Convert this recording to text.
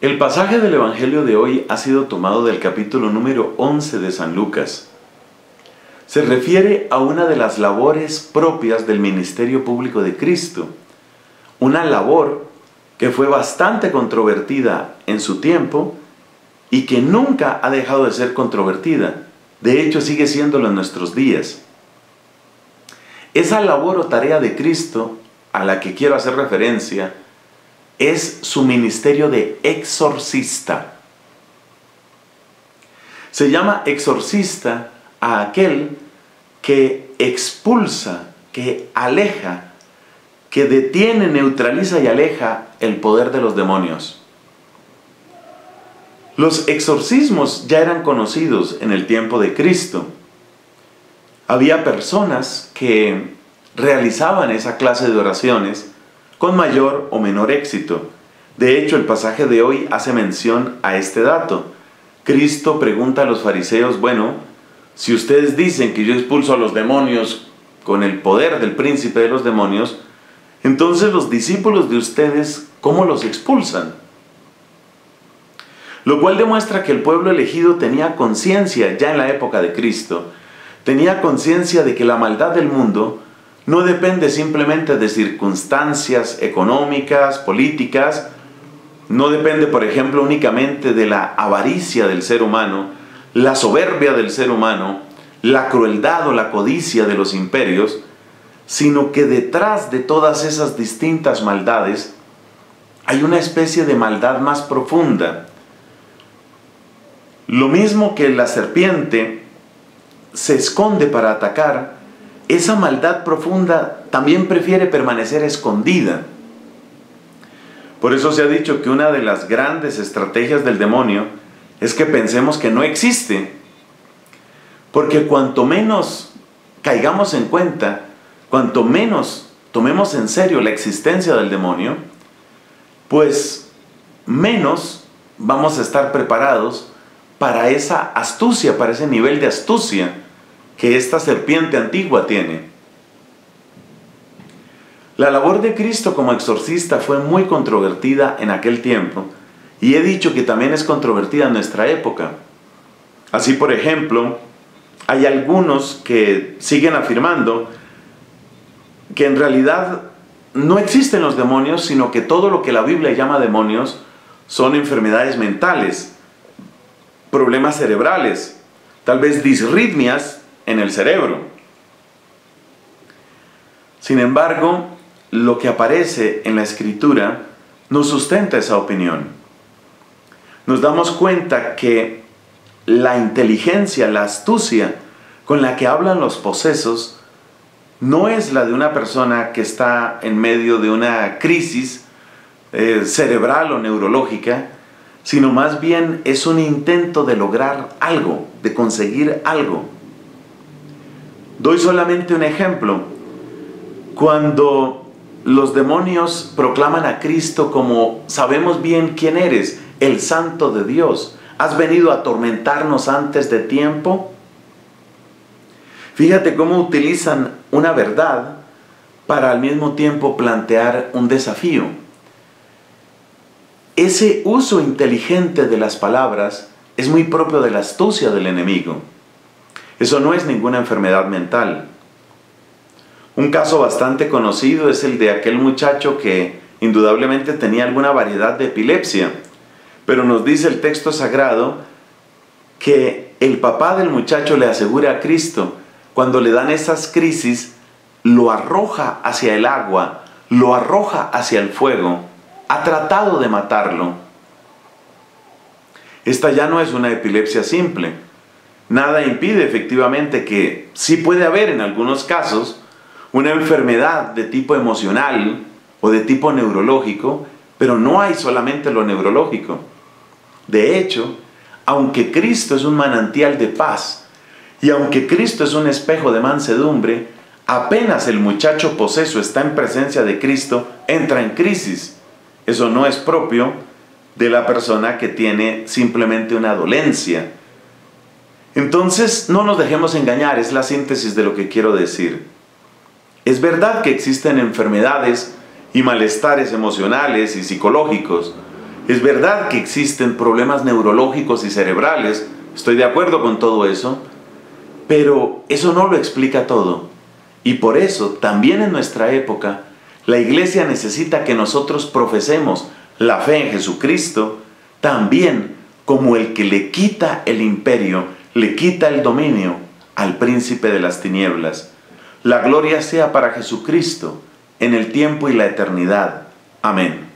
El pasaje del Evangelio de hoy ha sido tomado del capítulo número 11 de San Lucas. Se refiere a una de las labores propias del Ministerio Público de Cristo, una labor que fue bastante controvertida en su tiempo y que nunca ha dejado de ser controvertida. De hecho, sigue siéndolo en nuestros días. Esa labor o tarea de Cristo a la que quiero hacer referencia es su ministerio de exorcista. Se llama exorcista a aquel que expulsa, que aleja, que detiene, neutraliza y aleja el poder de los demonios. Los exorcismos ya eran conocidos en el tiempo de Cristo. Había personas que realizaban esa clase de oraciones con mayor o menor éxito. De hecho, el pasaje de hoy hace mención a este dato. Cristo pregunta a los fariseos, bueno, si ustedes dicen que yo expulso a los demonios con el poder del príncipe de los demonios, entonces los discípulos de ustedes, ¿cómo los expulsan? Lo cual demuestra que el pueblo elegido tenía conciencia, ya en la época de Cristo, tenía conciencia de que la maldad del mundo no depende simplemente de circunstancias económicas, políticas, no depende, por ejemplo, únicamente de la avaricia del ser humano, la soberbia del ser humano, la crueldad o la codicia de los imperios, sino que detrás de todas esas distintas maldades hay una especie de maldad más profunda. Lo mismo que la serpiente se esconde para atacar, esa maldad profunda también prefiere permanecer escondida. Por eso se ha dicho que una de las grandes estrategias del demonio es que pensemos que no existe. Porque cuanto menos caigamos en cuenta, cuanto menos tomemos en serio la existencia del demonio, pues menos vamos a estar preparados para esa astucia, para ese nivel de astucia que esta serpiente antigua tiene. La labor de Cristo como exorcista fue muy controvertida en aquel tiempo, y he dicho que también es controvertida en nuestra época. Así, por ejemplo, hay algunos que siguen afirmando que en realidad no existen los demonios, sino que todo lo que la Biblia llama demonios son enfermedades mentales, problemas cerebrales, tal vez disritmias en el cerebro. Sin embargo, lo que aparece en la Escritura nos sustenta esa opinión. Nos damos cuenta que la inteligencia, la astucia con la que hablan los posesos no es la de una persona que está en medio de una crisis cerebral o neurológica, sino más bien es un intento de lograr algo, de conseguir algo. Doy solamente un ejemplo. Cuando los demonios proclaman a Cristo como, sabemos bien quién eres, el Santo de Dios, has venido a atormentarnos antes de tiempo. Fíjate cómo utilizan una verdad para al mismo tiempo plantear un desafío. Ese uso inteligente de las palabras es muy propio de la astucia del enemigo. Eso no es ninguna enfermedad mental. Un caso bastante conocido es el de aquel muchacho que indudablemente tenía alguna variedad de epilepsia, pero nos dice el texto sagrado que el papá del muchacho le asegura a Cristo, cuando le dan esas crisis, lo arroja hacia el agua, lo arroja hacia el fuego, ha tratado de matarlo. Esta ya no es una epilepsia simple. Nada impide efectivamente que sí puede haber en algunos casos una enfermedad de tipo emocional o de tipo neurológico, pero no hay solamente lo neurológico. De hecho, aunque Cristo es un manantial de paz y aunque Cristo es un espejo de mansedumbre, apenas el muchacho poseso está en presencia de Cristo, entra en crisis. Eso no es propio de la persona que tiene simplemente una dolencia. Entonces, no nos dejemos engañar, es la síntesis de lo que quiero decir. Es verdad que existen enfermedades y malestares emocionales y psicológicos. Es verdad que existen problemas neurológicos y cerebrales, estoy de acuerdo con todo eso, pero eso no lo explica todo. Y por eso, también en nuestra época, la Iglesia necesita que nosotros profesemos la fe en Jesucristo, también como el que le quita el imperio, le quita el dominio al príncipe de las tinieblas. La gloria sea para Jesucristo, en el tiempo y la eternidad. Amén.